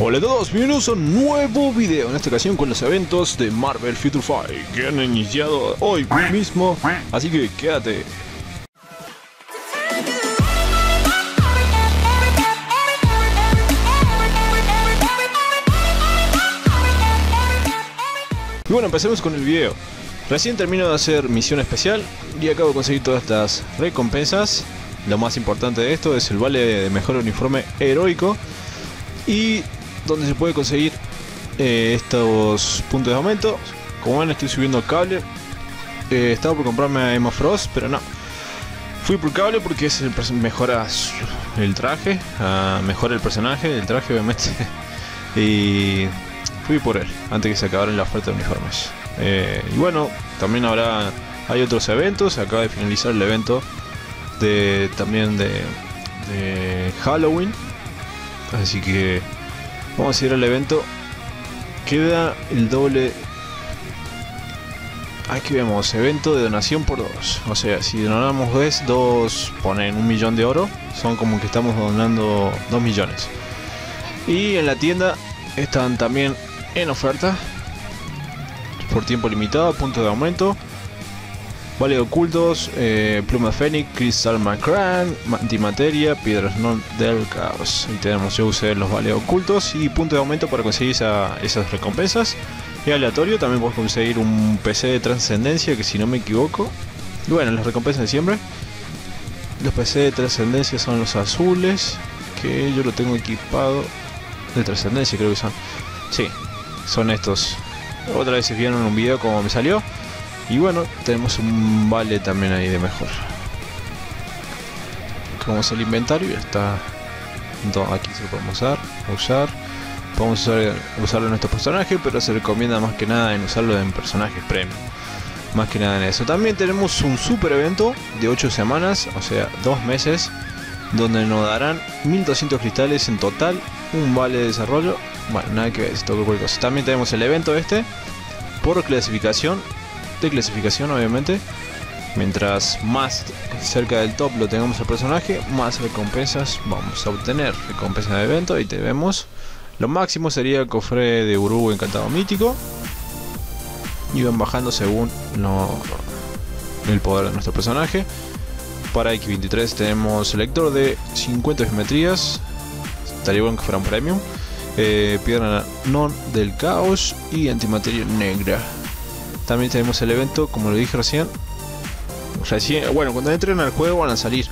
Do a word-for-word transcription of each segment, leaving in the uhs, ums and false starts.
Hola a todos, bienvenidos a un nuevo video, en esta ocasión con los eventos de Marvel Future Fight que han iniciado hoy mismo, así que quédate. Y bueno, empecemos con el video. Recién termino de hacer misión especial y acabo de conseguir todas estas recompensas. Lo más importante de esto es el vale de mejor uniforme heroico, y donde se puede conseguir eh, estos puntos de aumento. Como ven, estoy subiendo cable. eh, Estaba por comprarme a Emma Frost, pero no. Fui por cable porque es el mejora el traje, uh, mejora el personaje, el traje obviamente. Y fui por él antes que se acabaran las ofertas de uniformes. eh, Y bueno, también habrá hay otros eventos. Acaba de finalizar el evento de también de, de Halloween. Así que vamos a ir al evento. Queda el doble. Aquí vemos evento de donación por dos. O sea, si donamos dos, dos ponen un millón de oro. Son como que estamos donando dos millones. Y en la tienda están también en oferta. Por tiempo limitado, puntos de aumento. Vale ocultos, eh, pluma fénix, cristal macrán, antimateria, piedras no del caos. Y tenemos, yo usé los vale ocultos y punto de aumento para conseguir esa, esas recompensas. Y aleatorio, también puedes conseguir un P C de trascendencia, que si no me equivoco. Y bueno, las recompensas de siempre. Los P C de trascendencia son los azules, que yo lo tengo equipado. De trascendencia creo que son. Sí, son estos. Otra vez se vieron un video como me salió. Y bueno, tenemos un vale también ahí de mejor. Como es el inventario, está. Entonces, aquí se lo podemos usar. Usar. Podemos usar, usarlo en nuestro personaje, pero se recomienda más que nada en usarlo en personajes premium. Más que nada en eso. También tenemos un super evento de ocho semanas, o sea, dos meses, donde nos darán mil doscientos cristales en total. Un vale de desarrollo. Bueno, nada que ver, se toca cualquier cosa. También tenemos el evento este por clasificación. De clasificación, obviamente, mientras más cerca del top lo tengamos el personaje, más recompensas vamos a obtener. Recompensas de evento, ahí te vemos. Lo máximo sería el cofre de Urubú encantado mítico, y van bajando según no, el poder de nuestro personaje. Para X veintitrés tenemos selector de cincuenta geometrías, estaría bueno que fuera un premium. eh, Piedra non del caos y antimateria negra. También tenemos el evento, como lo dije recién. Recién, bueno, cuando entren al juego van a salir,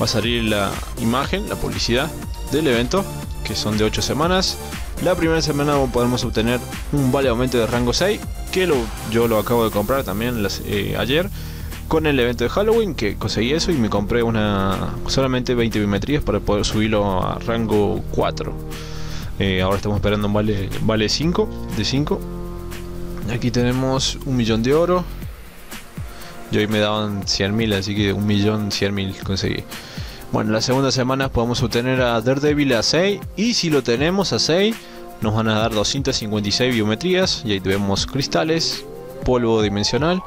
va a salir la imagen, la publicidad del evento, que son de ocho semanas. La primera semana podemos obtener un vale aumento de rango seis, que lo, yo lo acabo de comprar también las, eh, ayer, con el evento de Halloween, que conseguí eso y me compré una solamente veinte bimetrías para poder subirlo a rango cuatro. Eh, ahora estamos esperando un vale, vale cinco, de cinco. Aquí tenemos un millón de oro. Y hoy me daban cien mil, así que un millón cien mil conseguí. Bueno, la segunda semana podemos obtener a Daredevil a seis. Y si lo tenemos a seis, nos van a dar doscientas cincuenta y seis biometrías. Y ahí tenemos cristales, polvo dimensional,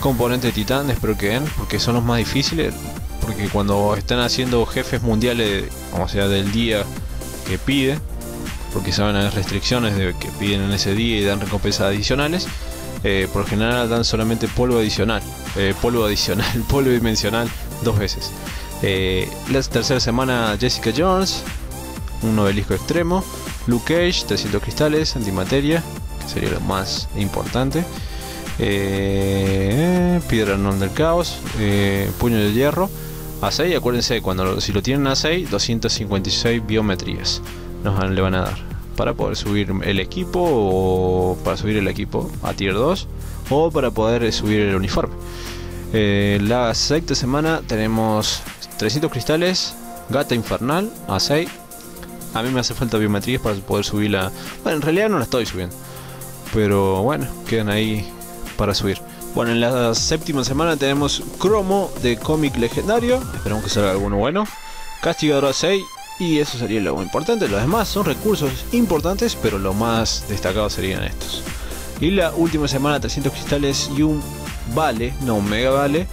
componente de titán, espero que den, porque son los más difíciles. Porque cuando están haciendo jefes mundiales, o sea, del día que pide, porque saben haber restricciones de que piden en ese día y dan recompensas adicionales. Eh, por general dan solamente polvo adicional, eh, polvo adicional, polvo dimensional dos veces. Eh, la tercera semana Jessica Jones, un obelisco extremo, Luke Cage, trescientos cristales, antimateria, que sería lo más importante. Eh, piedra non del caos, eh, puño de hierro, a seis, acuérdense, cuando si lo tienen a seis, doscientas cincuenta y seis biometrías nos le van a dar para poder subir el equipo, o para subir el equipo a tier dos, o para poder subir el uniforme. Eh, la sexta semana tenemos trescientos cristales, Gata Infernal a seis. A mí me hace falta biometrías para poder subirla. Bueno, en realidad no la estoy subiendo, pero bueno, quedan ahí para subir. Bueno, en la séptima semana tenemos cromo de cómic legendario, esperamos que salga alguno bueno. Castigador a seis. Y eso sería lo importante. Los demás son recursos importantes, pero lo más destacado serían estos. Y la última semana trescientos cristales y un vale, no un mega vale,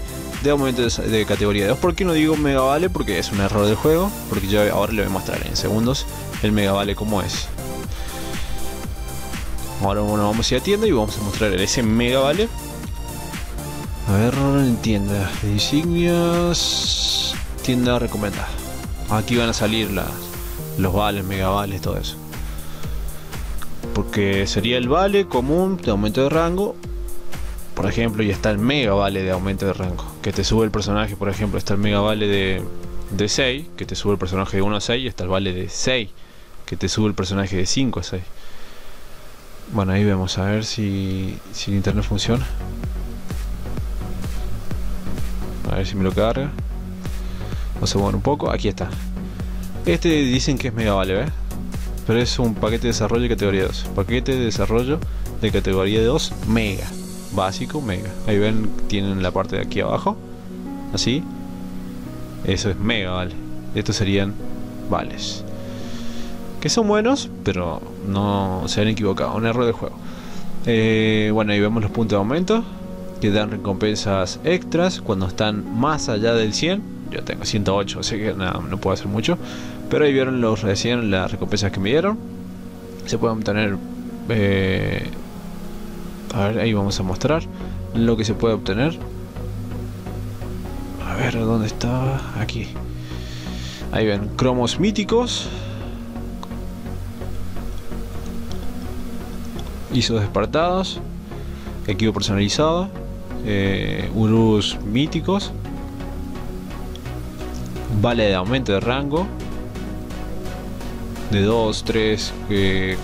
de aumento de, de categoría dos. ¿Por qué no digo mega vale? Porque es un error del juego, porque yo ahora le voy a mostrar en segundos el Mega Vale como es. Ahora bueno, vamos a ir a tienda y vamos a mostrar ese Mega Vale. A ver, en tienda de insignias, tienda recomendada. Aquí van a salir las, los vales, Mega Vales, todo eso. Porque sería el vale común de aumento de rango, por ejemplo, y está el mega vale de aumento de rango, que te sube el personaje. Por ejemplo, está el mega vale de, de seis, que te sube el personaje de uno a seis, y está el vale de seis, que te sube el personaje de cinco a seis. Bueno, ahí vemos, a ver si, si el internet funciona. A ver si me lo carga. Vamos a mover un poco, aquí está. Este dicen que es mega vale, ¿ves? Pero es un paquete de desarrollo de categoría dos. Paquete de desarrollo de categoría dos mega. Básico mega. Ahí ven, tienen la parte de aquí abajo. Así. Eso es mega, vale. Estos serían vales. Que son buenos, pero no se han equivocado. Un error del juego. Eh, bueno, ahí vemos los puntos de aumento. Que dan recompensas extras cuando están más allá del cien. Yo tengo ciento ocho, así que nada, no puedo hacer mucho. Pero ahí vieron los recién las recompensas que me dieron. Se pueden obtener. Eh, a ver, ahí vamos a mostrar lo que se puede obtener. A ver, ¿dónde está? Aquí. Ahí ven, cromos míticos. Isos despertados. Equipo personalizado. Eh, Urus míticos. Vale de aumento de rango de dos, tres,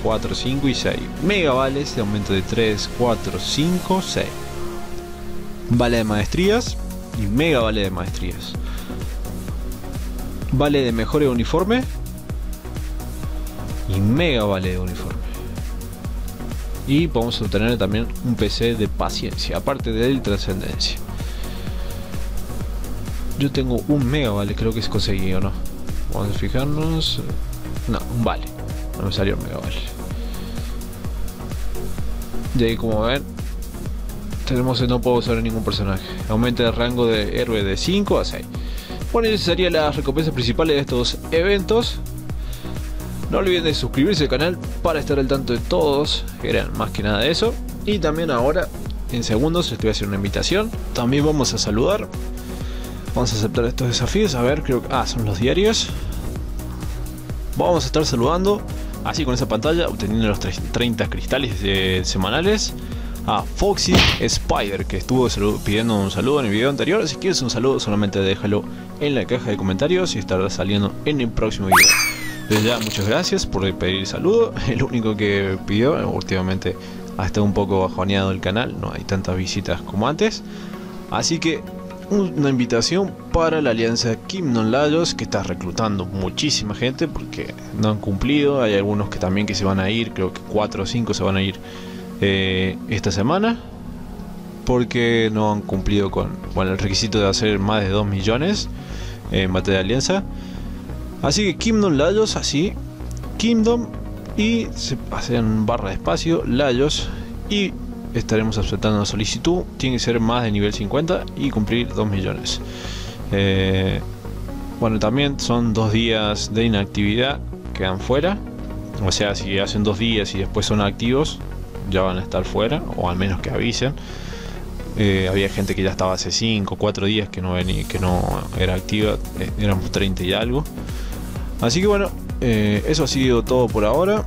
cuatro, cinco y seis. Mega vales de aumento de tres, cuatro, cinco, seis. Vale de maestrías y mega vale de maestrías. Vale de mejora de uniforme y mega vale de uniforme. Y vamos a obtener también un P C de paciencia, aparte del trascendencia. Yo tengo un mega vale, creo que es conseguido o no. Vamos a fijarnos. No, un vale. No me salió un mega vale. Y ahí, como ven, tenemos el no puedo usar ningún personaje. Aumenta el rango de héroe de cinco a seis. Bueno, y esas serían las recompensas principales de estos eventos. No olviden de suscribirse al canal para estar al tanto de todos. Eran más que nada eso. Y también ahora, en segundos, les voy a hacer una invitación. También vamos a saludar. Vamos a aceptar estos desafíos. A ver, creo que... Ah, son los diarios. Vamos a estar saludando, así con esa pantalla, obteniendo los treinta cristales eh, semanales. A Foxy Spider, que estuvo saludo, pidiendo un saludo en el video anterior. Si quieres un saludo, solamente déjalo en la caja de comentarios y estará saliendo en el próximo video. Desde ya, muchas gracias por pedir saludo. El único que pidió, últimamente ha estado un poco bajoneado el canal. No hay tantas visitas como antes. Así que... una invitación para la alianza Kingdom Laios, que está reclutando muchísima gente porque no han cumplido. Hay algunos que también que se van a ir, creo que cuatro o cinco se van a ir eh, esta semana porque no han cumplido con bueno, el requisito de hacer más de dos millones en materia de alianza. Así que Kingdom Laios, así Kingdom y se hacen barra de espacio Laios y estaremos aceptando la solicitud. Tiene que ser más de nivel cincuenta y cumplir dos millones. Eh, bueno, también son dos días de inactividad, quedan fuera. O sea, si hacen dos días y después son activos, ya van a estar fuera, o al menos que avisen. Eh, había gente que ya estaba hace cinco o cuatro días que no, venía, que no era activa, eh, éramos treinta y algo. Así que bueno, eh, eso ha sido todo por ahora.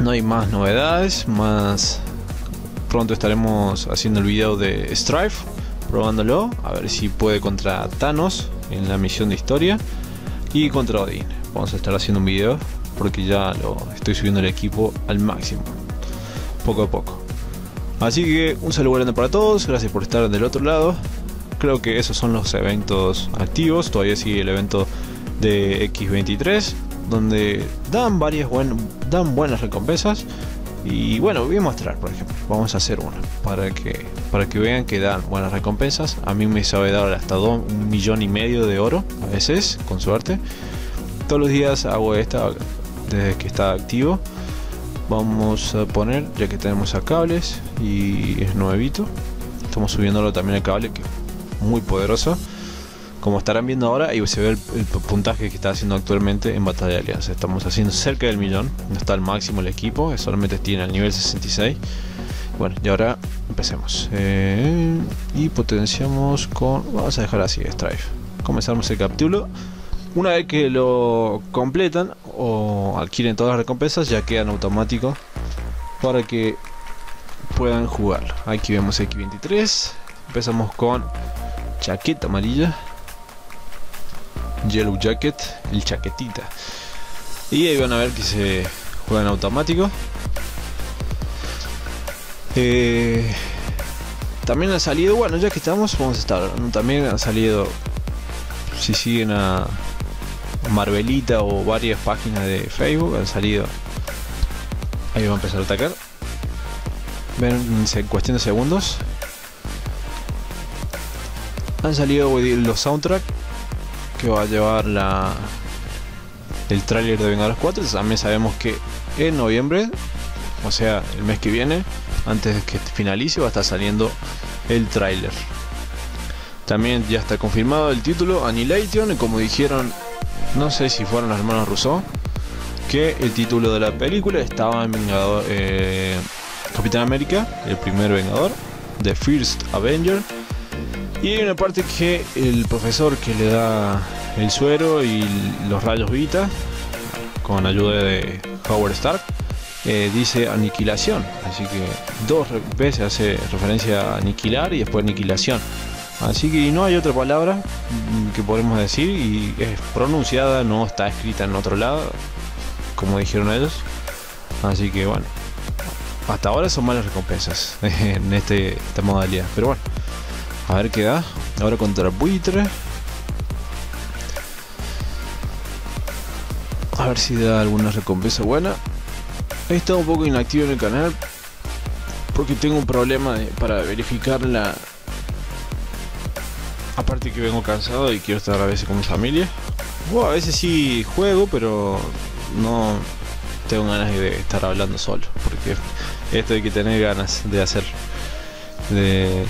No hay más novedades, más... Pronto estaremos haciendo el video de Strife, probándolo, a ver si puede contra Thanos en la misión de historia y contra Odín. Vamos a estar haciendo un video porque ya lo estoy subiendo el equipo al máximo, poco a poco. Así que un saludo grande para todos, gracias por estar del otro lado. Creo que esos son los eventos activos, todavía sigue el evento de equis veintitrés, donde dan, varias buen, dan buenas recompensas. Y bueno, voy a mostrar, por ejemplo, vamos a hacer una para que para que vean que dan buenas recompensas. A mí me sabe dar hasta dos, un millón y medio de oro a veces, con suerte. Todos los días hago esta desde que está activo. Vamos a poner, ya que tenemos a cables y es nuevito, estamos subiéndolo también a cable, que es muy poderoso. como estarán viendo ahora, y se ve el, el puntaje que está haciendo actualmente en batalla de alias. Estamos haciendo cerca del millón, no está al máximo el equipo, solamente tiene al nivel sesenta y seis. Bueno, y ahora empecemos. Eh, y potenciamos con... Vamos a dejar así, Strife. Comenzamos el capítulo. Una vez que lo completan o adquieren todas las recompensas, ya quedan automáticos para que puedan jugarlo. Aquí vemos equis veintitrés. Empezamos con chaqueta amarilla. Yellow Jacket, el chaquetita. Y ahí van a ver que se juegan automáticos. Eh, también ha salido, bueno, ya que estamos, vamos a estar. También ha salido, si siguen a Marvelita o varias páginas de Facebook, han salido. Ahí va a empezar a atacar. Ven, en cuestión de segundos. Han salido los soundtracks que va a llevar la el tráiler de Vengadores cuatro. También sabemos que en noviembre, o sea, el mes que viene, antes de que finalice, va a estar saliendo el tráiler. También ya está confirmado el título Annihilation, y como dijeron, no sé si fueron los hermanos Rousseau, que el título de la película estaba en Vengador, eh, Capitán América, el primer Vengador, The First Avenger. Y hay una parte que el profesor que le da el suero y los rayos Vita, con ayuda de Howard Stark, Eh, dice aniquilación, así que dos veces hace referencia a aniquilar y después aniquilación, así que no hay otra palabra que podemos decir, y es pronunciada, no está escrita en otro lado como dijeron ellos, así que bueno, hasta ahora son malas recompensas en este, esta modalidad, pero bueno, a ver qué da ahora contra Buitre, a ver si da alguna recompensa buena. He estado un poco inactivo en el canal porque tengo un problema de, para verificar la... Aparte que vengo cansado y quiero estar a veces con mi familia. Bueno, a veces sí juego, pero no tengo ganas de estar hablando solo, porque esto hay que tener ganas de hacer, de,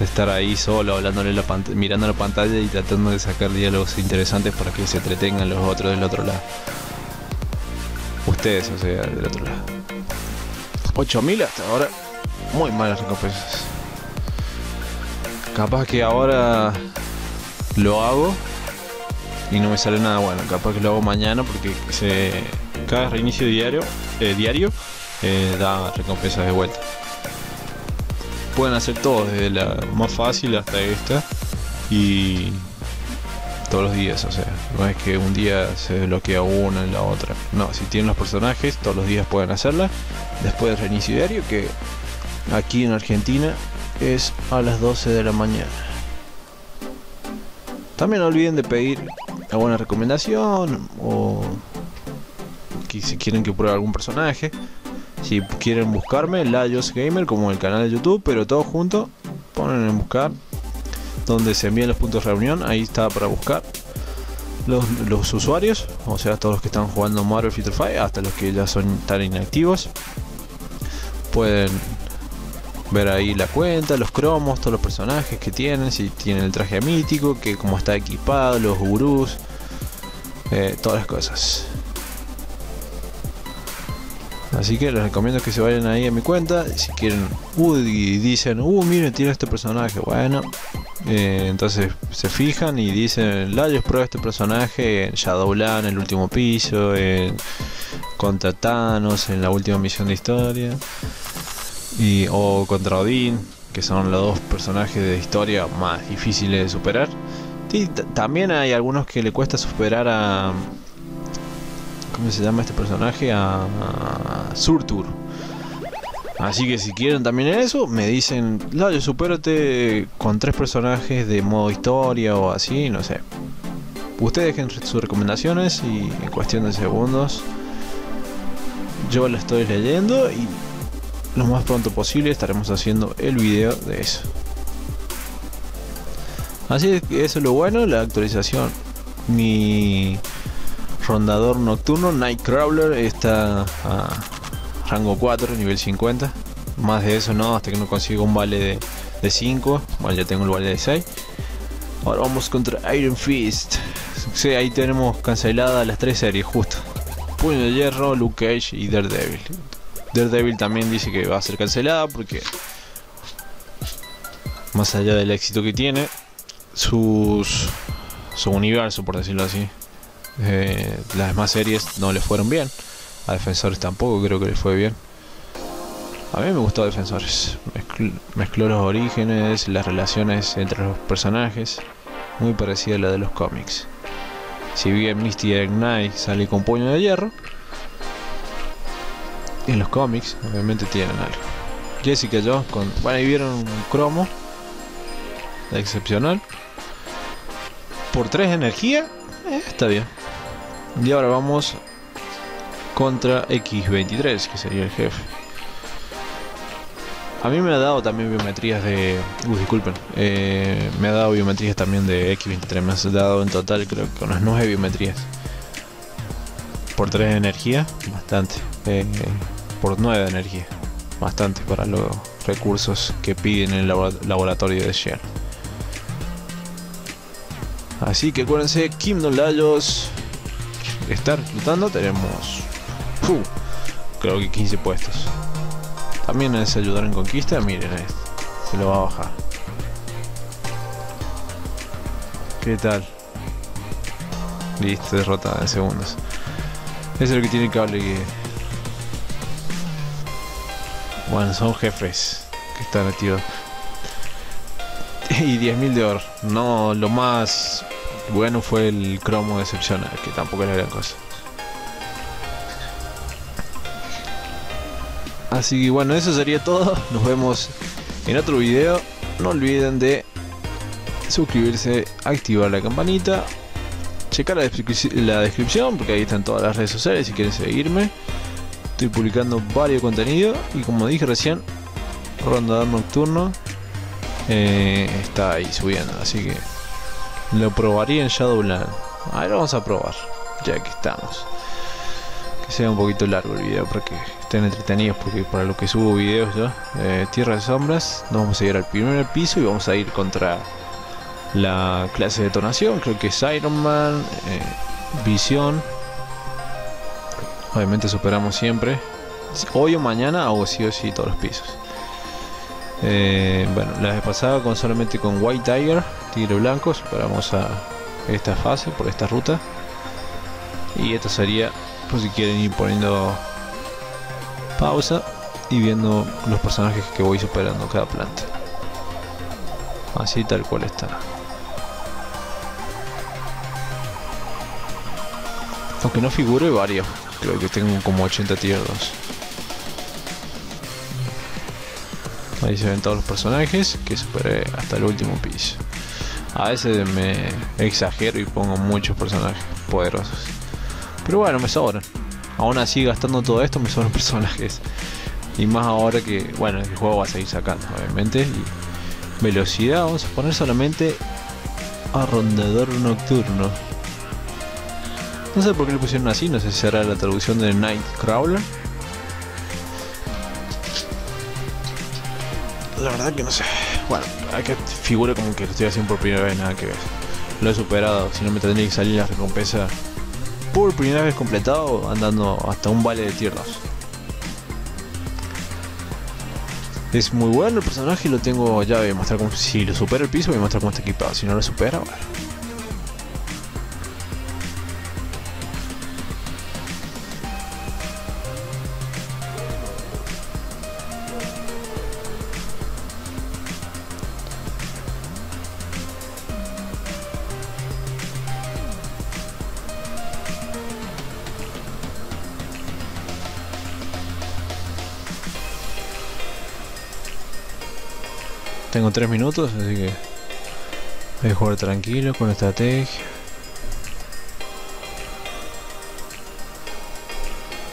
de estar ahí solo, hablándole la mirando la pantalla y tratando de sacar diálogos interesantes para que se entretengan los otros del otro lado. Ustedes, o sea, del otro lado. ocho mil hasta ahora. Muy malas recompensas. Capaz que ahora lo hago y no me sale nada bueno. Capaz que lo hago mañana, porque se, cada reinicio diario, eh, diario eh, da recompensas de vuelta. Pueden hacer todo, desde la más fácil hasta esta. Y... todos los días, o sea, no es que un día se desbloquea una en la otra, no, si tienen los personajes, todos los días pueden hacerla, después del reinicio diario, que aquí en Argentina es a las doce de la mañana. También no olviden de pedir alguna recomendación, o que si quieren que pruebe algún personaje, si quieren buscarme, LaiosGamer, como el canal de YouTube, pero todo junto, ponen en buscar, donde se envían los puntos de reunión, ahí está para buscar los, los usuarios, o sea, todos los que están jugando Marvel Future Fight, hasta los que ya son tan inactivos, pueden ver ahí la cuenta, los cromos, todos los personajes que tienen, si tienen el traje mítico, que como está equipado, los gurús, eh, todas las cosas. Así que les recomiendo que se vayan ahí a mi cuenta, si quieren, uh, y dicen, uh, miren, tiene este personaje, bueno, eh, entonces se fijan y dicen, Laios prueba este personaje en Shadowland, en el último piso, en contra Thanos, en la última misión de historia, y, o contra Odín, que son los dos personajes de historia más difíciles de superar. Y también hay algunos que le cuesta superar a... ¿cómo se llama este personaje? A, a Surtur. Así que si quieren también eso, me dicen, Laios, supérate con tres personajes de modo historia o así, no sé. Ustedes dejen sus recomendaciones y en cuestión de segundos yo la estoy leyendo y lo más pronto posible estaremos haciendo el video de eso. Así que eso es lo bueno, la actualización. Mi... Rondador Nocturno, Nightcrawler, está a rango cuatro, nivel cincuenta. Más de eso no, hasta que no consiga un vale de, de cinco. Bueno, ya tengo el vale de seis. Ahora vamos contra Iron Fist. Sí, ahí tenemos canceladas las tres series, justo. Puño de Hierro, Luke Cage y Daredevil. Daredevil también dice que va a ser cancelada porque, más allá del éxito que tiene, sus, su universo, por decirlo así, eh, las demás series no le fueron bien. A Defensores tampoco creo que le fue bien. A mí me gustó Defensores. Mezcl mezcló los orígenes, las relaciones entre los personajes, muy parecida a la de los cómics. Si bien Misty Knight sale con Puño de Hierro, en los cómics obviamente tienen algo. Jessica Jones con... bueno, ahí vieron un cromo excepcional. Por tres de energía, eh, está bien. Y ahora vamos contra equis veintitrés, que sería el jefe. A mí me ha dado también biometrías de... Uh, disculpen. Eh, me ha dado biometrías también de equis veintitrés. Me ha dado en total creo que unas nueve biometrías. Por tres de energía, bastante. Eh, por nueve de energía, bastante para los recursos que piden en el laboratorio de Shell. Así que acuérdense, Kingdom Laios está reclutando. Tenemos... Uh, creo que quince puestos. También es ayudar en conquista, miren, se lo va a bajar. ¿Qué tal? Listo, derrotada en segundos. Eso es lo que tiene cable que... Bueno, son jefes que están activos. Y diez mil de oro. No, lo más bueno fue el cromo excepcional, que tampoco era gran cosa. Así que bueno, eso sería todo. Nos vemos en otro video. No olviden de suscribirse, activar la campanita, checar la, descrip la descripción, porque ahí están todas las redes sociales si quieren seguirme. Estoy publicando varios contenidos y, como dije recién, Rondador Nocturno eh, está ahí subiendo, así que lo probaría en Shadowland. Ahí lo vamos a probar, ya que estamos. Que sea un poquito largo el video para que estén entretenidos, porque para lo que subo videos yo, eh, Tierra de Sombras, nos vamos a ir al primer piso y vamos a ir contra la clase de detonación, creo que es Iron Man, eh, Visión. Obviamente superamos siempre, hoy o mañana hago sí o sí todos los pisos. Eh, bueno, la vez pasada con solamente con White Tiger, Tigre Blanco, superamos a esta fase por esta ruta. Y esta sería... por si quieren ir poniendo pausa y viendo los personajes que voy superando cada planta, así tal cual está. Aunque no figure varios, creo que tengo como ochenta tier dos. Ahí se ven todos los personajes que superé hasta el último piso. A veces me exagero y pongo muchos personajes poderosos, pero bueno, me sobran. Aún así, gastando todo esto, me sobran personajes. Y más ahora que, bueno, el juego va a seguir sacando, obviamente. Y velocidad, vamos a poner solamente a Rondador Nocturno. No sé por qué le pusieron así, no sé si será la traducción de Nightcrawler. La verdad que no sé. Bueno, acá figura como que lo estoy haciendo por primera vez, nada que ver. Lo he superado, si no me tendría que salir la recompensa. Por primera vez completado, andando hasta un vale de tier dos. Es muy bueno el personaje, lo tengo ya. Voy a mostrar cómo, si lo supera el piso, voy a mostrar cómo está equipado. Si no lo supera, bueno. Tengo tres minutos, así que voy a jugar tranquilo con estrategia.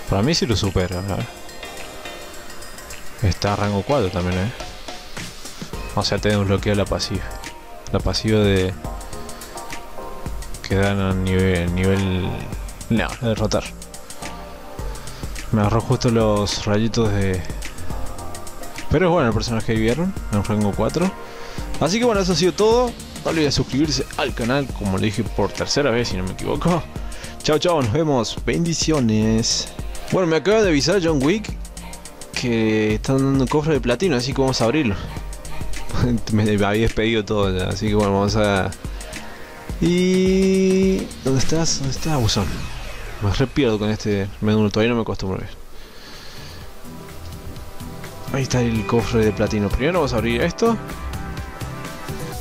Para mí sí lo supera, ¿verdad? Está a rango cuatro también, ¿eh? O sea, te desbloquea la pasiva. La pasiva de... que dan a nivel... nivel... no, a derrotar. Me agarró justo los rayitos de... Pero es bueno el personaje que vieron, en rango cuatro. Así que bueno, eso ha sido todo. no olvides suscribirse al canal, como le dije por tercera vez si no me equivoco. Chao chao, nos vemos, bendiciones. Bueno, me acaba de avisar John Wick que están dando un cofre de platino, así que vamos a abrirlo. Me había despedido todo ya, así que bueno, vamos a... Y... ¿Dónde estás? ¿Dónde estás, abusón? Me re pierdo con este menú, todavía no me acostumbro bien. Ahí está el cofre de platino. Primero vamos a abrir esto.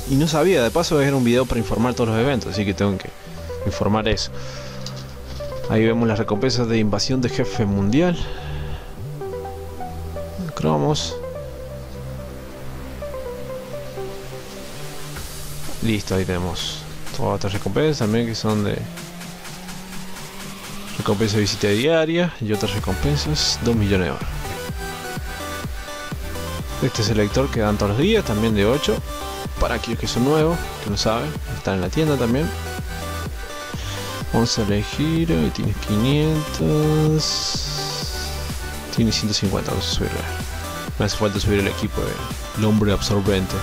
Y no sabía, de paso era un video para informar todos los eventos, así que tengo que informar eso. Ahí vemos las recompensas de invasión de jefe mundial. Cromos. Listo, ahí tenemos todas estas recompensas también, que son de recompensa de visita diaria y otras recompensas, dos millones de euros. Este selector que dan todos los días, también de ocho, para aquellos que son nuevos, que no saben, están en la tienda también. Vamos a elegir, tienes quinientos, tienes ciento cincuenta, vamos a subirla. Me hace falta subir el equipo del hombre absorbente.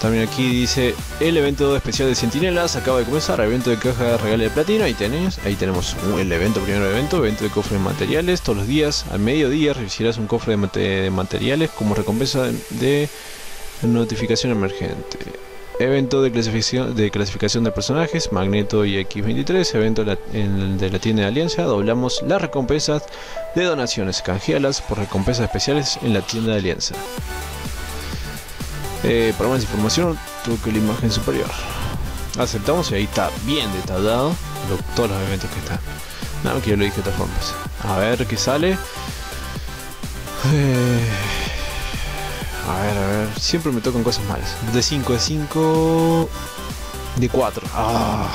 También aquí dice, el evento especial de Centinelas acaba de comenzar, evento de caja de regalo de platino, ahí tenés, ahí tenemos el evento, primer evento, evento de cofre de materiales, todos los días, al mediodía recibirás un cofre de, mate de materiales como recompensa de, de notificación emergente. Evento de clasificación, de clasificación de personajes, Magneto y equis veintitrés, evento de la, en, de la tienda de Alianza, doblamos las recompensas de donaciones, canjealas por recompensas especiales en la tienda de Alianza. Eh, para más información, truco la imagen superior. Aceptamos y ahí está bien detallado lo, todos los eventos que están. Nada que yo lo dije de otras formas. A ver qué sale. Eh, a ver, a ver. Siempre me tocan cosas malas. De cinco de cinco. De cuatro. Ah,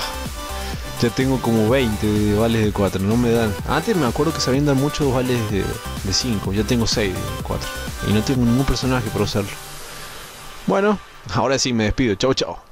ya tengo como veinte de vales de cuatro. No me dan. Antes me acuerdo que sabían dar muchos vales de, de cinco. Ya tengo seis de cuatro. Y no tengo ningún personaje para usarlo. Bueno, ahora sí me despido. Chau, chau.